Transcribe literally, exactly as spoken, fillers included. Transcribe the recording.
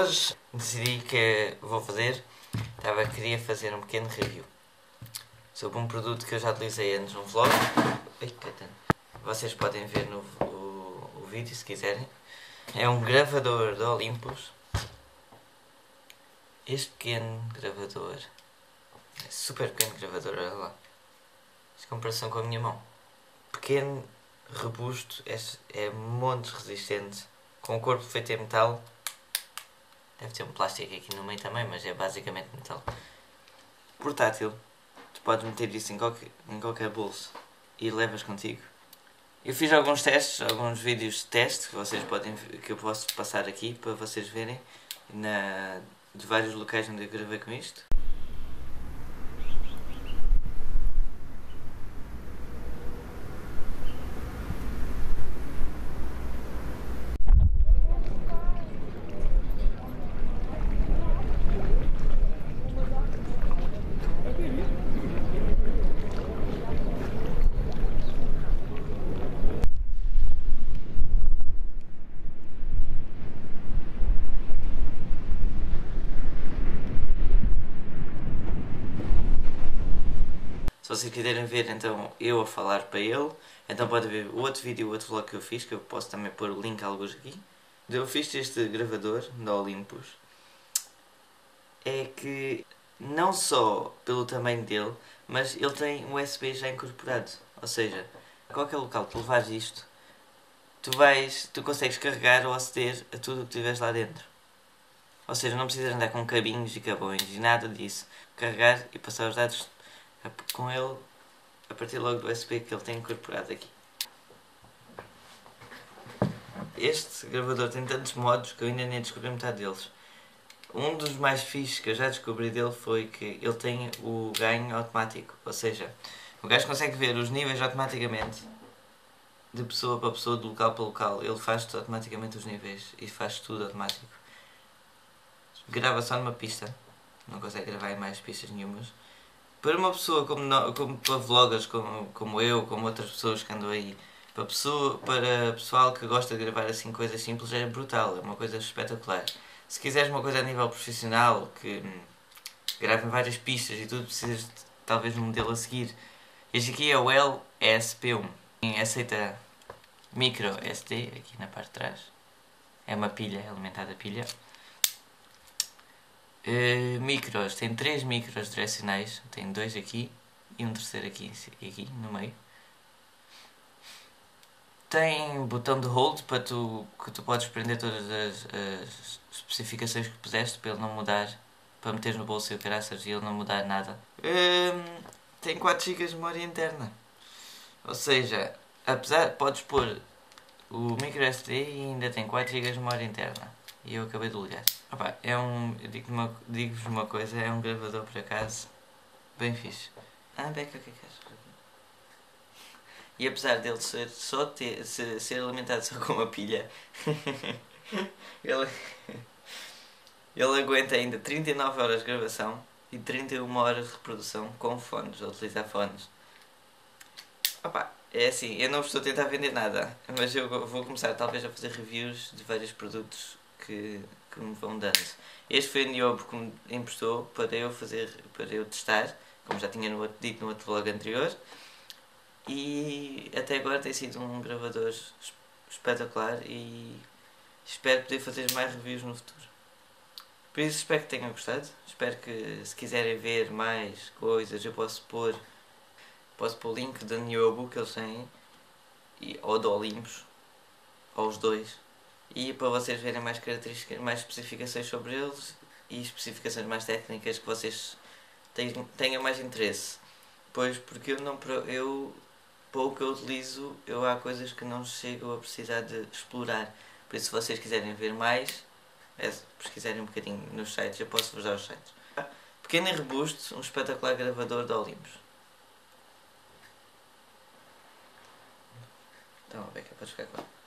hoje decidi que vou fazer, estava, queria fazer um pequeno review sobre um produto que eu já utilizei antes num vlog. Vocês podem ver no o, o vídeo se quiserem. É um gravador da Olympus. Este pequeno gravador, super pequeno gravador, olha lá, em comparação com a minha mão. Pequeno, robusto, é montes resistente, com o corpo feito em metal. Deve ter um plástico aqui no meio também, mas é basicamente metal. Portátil, tu podes meter isso em qualquer, em qualquer bolso e levas contigo. Eu fiz alguns testes, alguns vídeos de teste que vocês podem, que eu posso passar aqui para vocês verem na, de vários locais onde eu gravei com isto. Se vocês quiserem ver então eu a falar para ele, então podem ver o outro vídeo, o outro vlog que eu fiz, que eu posso também pôr o link a alguns aqui. Eu fiz este gravador da Olympus. É que não só pelo tamanho dele, mas ele tem um U S B já incorporado. Ou seja, a qualquer local que tu levares isto, tu, vais, tu consegues carregar ou aceder a tudo o que tiveres lá dentro. Ou seja, não precisas andar com cabinhos e cabões e nada disso. Carregar e passar os dados com ele, a partir logo do U S B que ele tem incorporado aqui. Este gravador tem tantos modos que eu ainda nem descobri metade deles. Um dos mais fixes que eu já descobri dele foi que ele tem o ganho automático. Ou seja, o gajo consegue ver os níveis automaticamente, de pessoa para pessoa, de local para local. Ele faz automaticamente os níveis e faz tudo automático. Grava só numa pista, não consegue gravar em mais pistas nenhumas. Para uma pessoa como, no, como para vloggers como, como eu, como outras pessoas que andam aí, para pessoa, para pessoal que gosta de gravar assim coisas simples, é brutal, é uma coisa espetacular. Se quiseres uma coisa a nível profissional, que hum, grave em várias pistas e tudo, precisas de, talvez, um modelo a seguir. Este aqui é o L S P um. Aceita micro S D, aqui na parte de trás. É uma pilha, alimentada a pilha. Uh, micros, tem três micros direcionais, tem dois aqui e um terceiro aqui, aqui no meio. Tem um botão de hold para tu, que tu podes prender todas as, as especificações que puseste para ele não mudar, para meter no bolso e o caraças e ele não mudar nada. Uh, tem quatro gigas de memória interna, ou seja, apesar, podes pôr o micro S D e ainda tem quatro gigas de memória interna. E eu acabei de ligar. Opa, é um, digo-vos digo uma coisa, é um gravador por acaso bem fixe. Ah, beca, o que é que és? E apesar dele ser, só ter, ser, ser alimentado só com uma pilha, ele, ele aguenta ainda trinta e nove horas de gravação e trinta e uma horas de reprodução com fones, a utilizar fones. Opa, é assim, eu não estou a tentar vender nada, mas eu vou começar talvez a fazer reviews de vários produtos Que, que me vão dando. Este foi a Niobo que me emprestou para eu fazer, para eu testar, como já tinha no outro, dito no outro vlog anterior, e até agora tem sido um gravador espetacular e espero poder fazer mais reviews no futuro. Por isso espero que tenham gostado, espero que, se quiserem ver mais coisas, eu posso pôr posso pôr o link da Niobo que eles têm, e, ou do Olympus, ou os dois. E para vocês verem mais características, mais especificações sobre eles e especificações mais técnicas que vocês tenham mais interesse. Pois porque eu não eu pouco eu utilizo, eu há coisas que não chego a precisar de explorar. Por isso, se vocês quiserem ver mais, é, se quiserem um bocadinho nos sites, eu posso vos dar os sites. Pequeno e robusto, um espetacular gravador da Olympus. Então, Beca, podes ficar com ela.